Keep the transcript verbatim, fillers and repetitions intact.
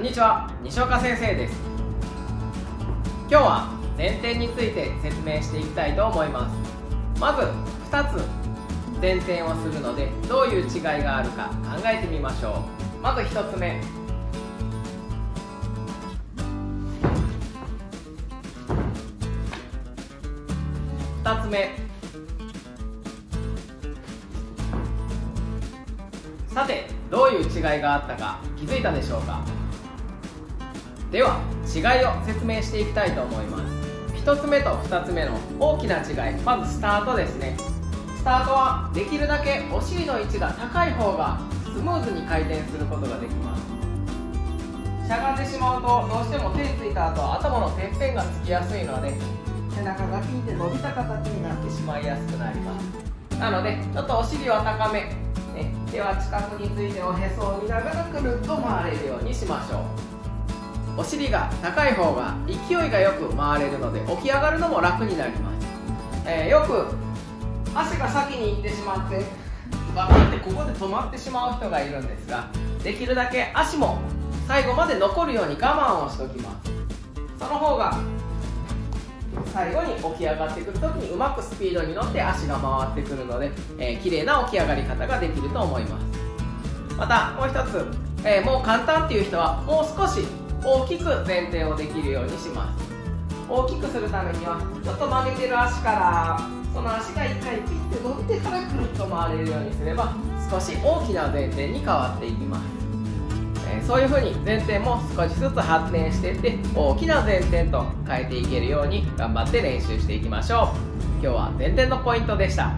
こんにちは、西岡先生です。今日は前転について説明していきたいと思います。まずふたつ前転をするのでどういう違いがあるか考えてみましょう。まずひとつめ、ふたつめ。さて、どういう違いがあったか気づいたでしょうか。では違いを説明していきたいと思います。ひとつめとふたつめの大きな違い、まずスタートですね。スタートはできるだけお尻の位置が高い方がスムーズに回転することができます。しゃがんでしまうとどうしても手についた後頭のてっぺんがつきやすいので背中が引いて伸びた形になってしまいやすくなります。なのでちょっとお尻は高め、ね、手は近くについておへそを見ながらくるっと回れるようにしましょう。お尻が高い方が勢いがよく回れるので起き上がるのも楽になります、えー、よく足が先に行ってしまってバカってここで止まってしまう人がいるんですが、できるだけ足も最後まで残るように我慢をしておきます。その方が最後に起き上がってくるときにうまくスピードに乗って足が回ってくるので、えー、綺麗な起き上がり方ができると思います。またもうひとつ、えー、もう簡単っていう人はもう少し大きく前転をできるようにします。大きくするためにはちょっと曲げてる足からその足がいっかいピッて伸びてからくるっと回れるようにすれば少し大きな前転に変わっていきます、えー、そういうふうに前転も少しずつ発展していって大きな前転と変えていけるように頑張って練習していきましょう。今日は前転のポイントでした。